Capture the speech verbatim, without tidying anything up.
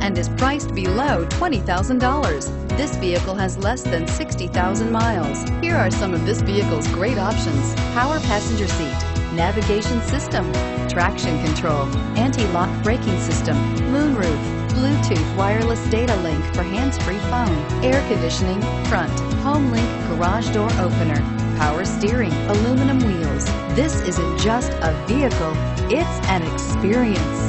and is priced below twenty thousand dollars. This vehicle has less than sixty thousand miles. Here are some of this vehicle's great options: power passenger seat, navigation system, traction control, anti-lock braking system, moonroof, Bluetooth wireless data link for hands-free phone, air conditioning, front, home link garage door opener, power steering, aluminum wheels. This isn't just a vehicle, it's an experience.